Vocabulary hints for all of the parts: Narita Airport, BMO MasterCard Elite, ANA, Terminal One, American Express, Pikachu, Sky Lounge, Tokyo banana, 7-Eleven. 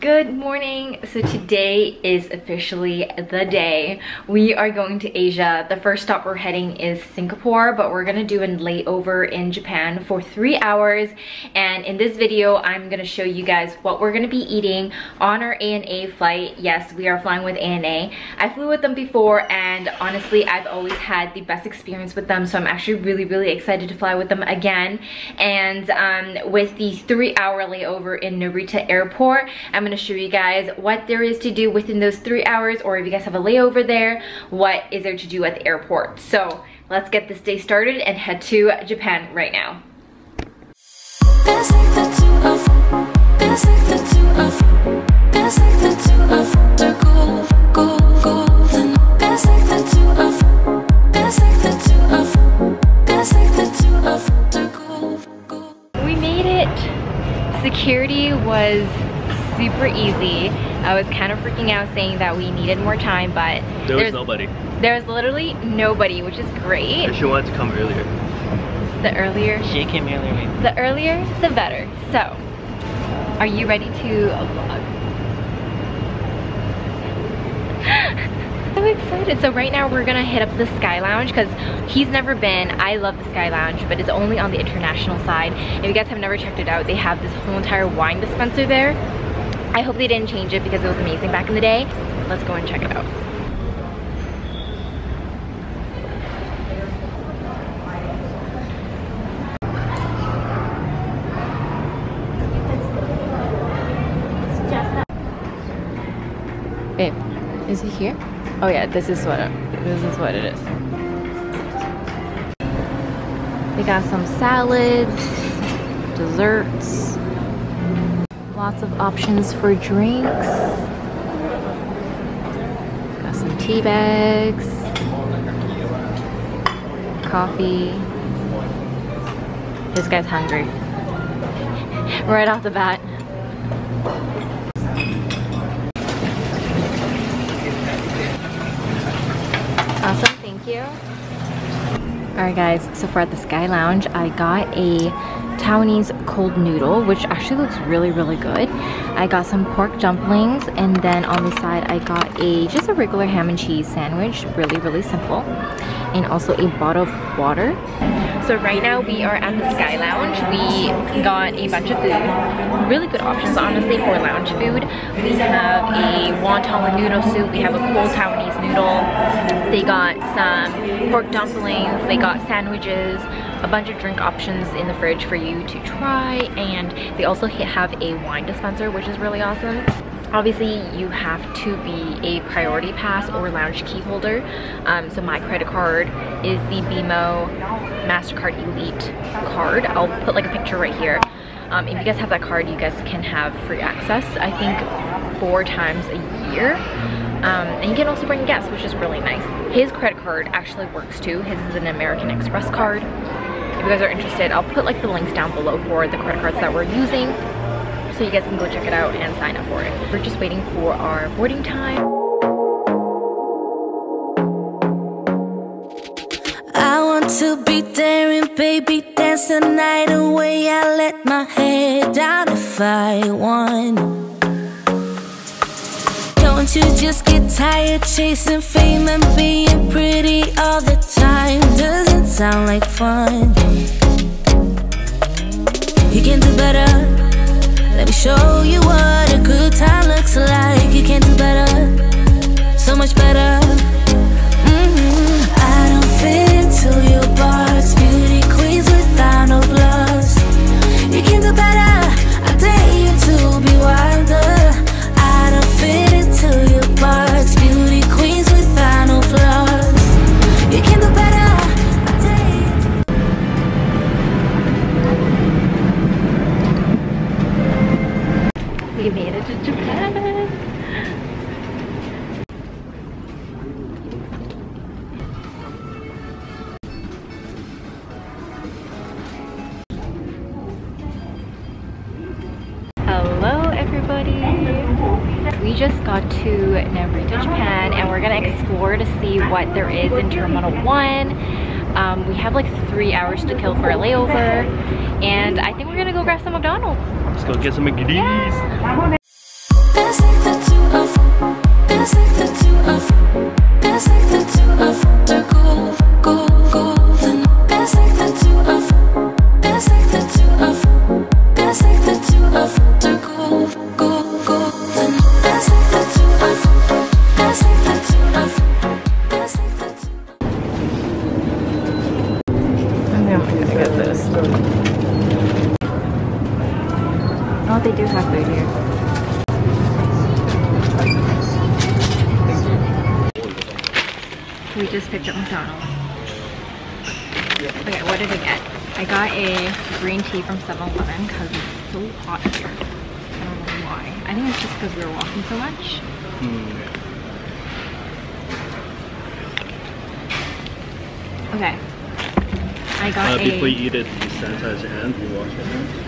Good morning. So today is officially the day. We are going to Asia. The first stop we're heading is Singapore, but we're gonna do a layover in Japan for 3 hours. And in this video, I'm gonna show you guys what we're gonna be eating on our ANA flight. Yes, we are flying with ANA. I flew with them before, and honestly, I've always had the best experience with them. So I'm actually really, really excited to fly with them again. And with the 3-hour layover in Narita Airport, I'm gonna show you guys what there is to do within those 3 hours, or if you guys have a layover there, what is there to do at the airport. So let's get this day started and head to Japan right now. We made it. Security was super easy. I was kind of freaking out saying that we needed more time, but there was nobody. There was literally nobody, which is great. But she wanted to come earlier. The earlier? She came earlier, maybe. The earlier, the better. So, are you ready to vlog? I'm excited. So right now we're gonna hit up the Sky Lounge because he's never been. I love the Sky Lounge, but it's only on the international side. If you guys have never checked it out, they have this whole entire wine dispenser there. I hope they didn't change it because it was amazing back in the day. Let's go and check it out. Babe, is it here? Oh yeah, this is what it is. They got some salads, desserts, lots of options for drinks. Got some tea bags, coffee. This guy's hungry. Right off the bat. Awesome, thank you. Alright guys, so far at the Sky Lounge, I got a Taiwanese cold noodle, which actually looks really, really good. I got some pork dumplings, and then on the side I got just a regular ham and cheese sandwich, really, really simple. And also a bottle of water. So right now we are at the Sky Lounge. We got a bunch of food. Really good options, honestly, for lounge food. We have a wonton noodle soup. We have a cold Taiwanese noodle. They got some pork dumplings. They got sandwiches. A bunch of drink options in the fridge for you to try. And they also have a wine dispenser, which is really awesome. Obviously, you have to be a priority pass or lounge key holder. So my credit card is the BMO MasterCard Elite card. I'll put like a picture right here. If you guys have that card, you guys can have free access, I think 4 times a year. And you can also bring guests, which is really nice. His credit card actually works too. His is an American Express card. If you guys are interested, I'll put like the links down below for the credit cards that we're using. So you guys can go check it out and sign up for it. We're just waiting for our boarding time. I want to be daring, baby, dance the night away. I let my head down if I want. Don't you just get tired chasing fame and being pretty all the time? Doesn't sound like fun. You can do better. Let me show you what a good time looks like. You can do better, so much better. I don't fit to your bars, beauty queens without no gloves. You can do better, I dare you to be wilder. I don't fit to your bars, beauty queens without no gloves. You can do better. We made it to Japan. Hello everybody. We just got to Narita, Japan, and we're gonna explore to see what there is in Terminal 1. We have like 3 hours to kill for a layover, and I think we're gonna go grab some McDonald's. Let's go get some McD's. Yeah. Oh, they do have food here. We just picked up McDonald's. Okay, what did I get? I got a green tea from 7-Eleven because it's so hot here. I don't know why. I think it's just because we were walking so much. Okay. I got a... Before you eat it, you sanitize your hands, you wash your hands.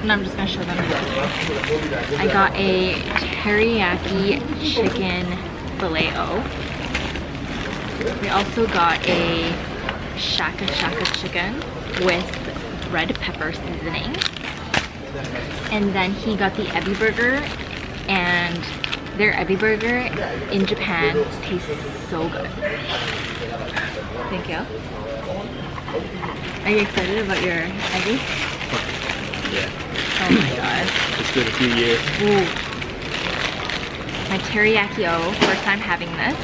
And I'm just gonna show them. I got a teriyaki chicken Filet-O. We also got a shaka shaka chicken with red pepper seasoning. And then he got the ebi burger, and their ebi burger in Japan tastes so good. Thank you. Are you excited about your ebi? Yeah. Oh my god. It's been a few years. Ooh. My teriyaki-o, first time having this.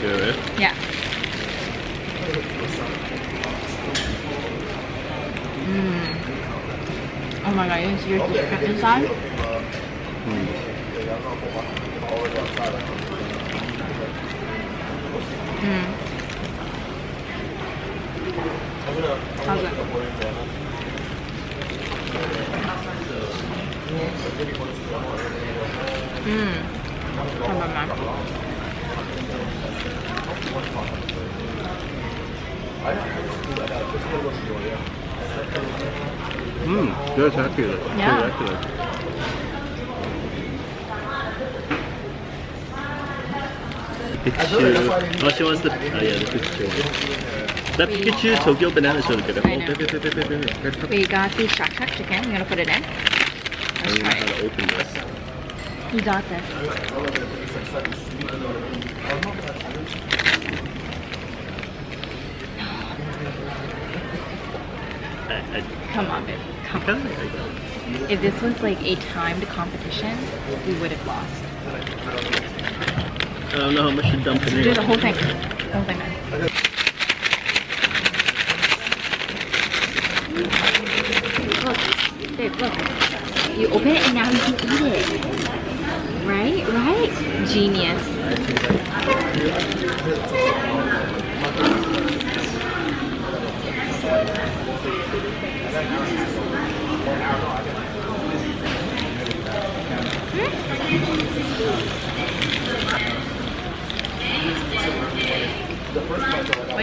Good. Yeah. Mm. Oh my god, you can see your dip inside? Mm. Mm. How's it? Mmm. Mmm, that's accurate. Yeah. Pikachu. Oh, she wants the... Oh yeah, the Pikachu. That Pikachu Tokyo banana is really good. We got the shak shak chicken. I'm gonna put it in. I don't know how to open this. You got this. Come on, babe. Come on. If this was like a timed competition, we would have lost. I don't know how much to dump in here. Do the whole thing. The whole thing, man. Look, you open it and now you can eat it. Right? Right? Genius. What do you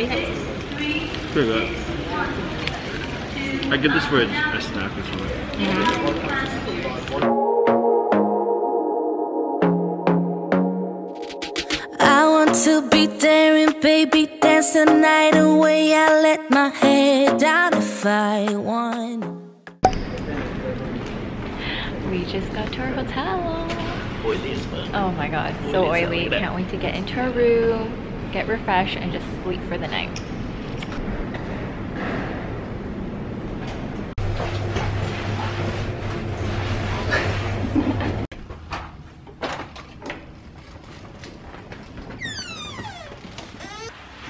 think? Pretty good. I get this for a snack or something. Yeah. I want to be there and baby dance the night away. I let my head down if I want. We just got to our hotel. Oily as fuck. Oh my god, so oily. Can't wait to get into our room, get refreshed, and just sleep for the night.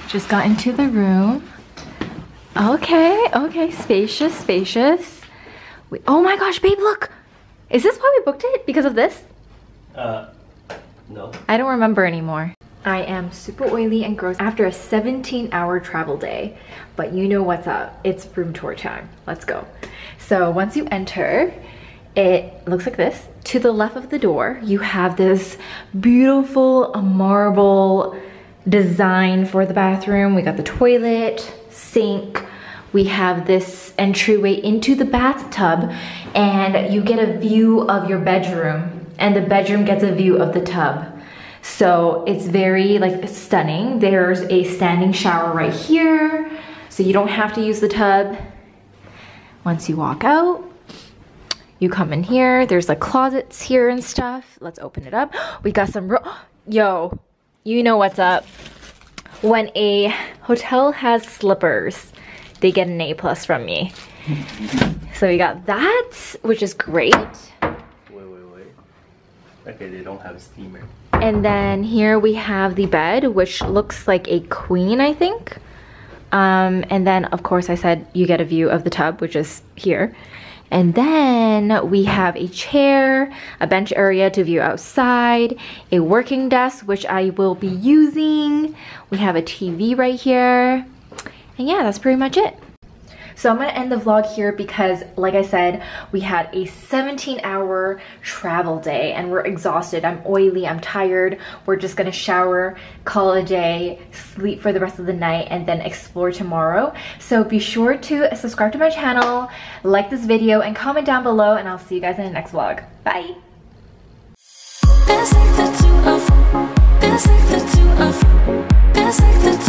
Just got into the room. Okay, spacious. Oh my gosh, babe, look! Is this why we booked it? Because of this? No. I don't remember anymore. I am super oily and gross after a 17-hour travel day, but you know what's up. It's room tour time. Let's go. So once you enter, it looks like this. To the left of the door, you have this beautiful marble design for the bathroom. We got the toilet, sink. We have this entryway into the bathtub, and you get a view of your bedroom and the bedroom gets a view of the tub. So it's very like stunning. There's a standing shower right here, so you don't have to use the tub. Once you walk out, you come in here. There's like closets here and stuff. Let's open it up. We got some yo, you know what's up. When a hotel has slippers, they get an A+ from me. So we got that, which is great. Wait. Okay, they don't have a steamer. And then here we have the bed, which looks like a queen, I think. And then, of course, I said you get a view of the tub, which is here. And then we have a chair, a bench area to view outside, a working desk, which I will be using. We have a TV right here. And yeah, that's pretty much it. So I'm gonna end the vlog here because, like I said, we had a 17-hour travel day and we're exhausted. I'm oily, I'm tired. We're just gonna shower, call it a day, sleep for the rest of the night, and then explore tomorrow. So be sure to subscribe to my channel, like this video, and comment down below, and I'll see you guys in the next vlog. Bye. There's like the two of, there's like the two of, there's like the two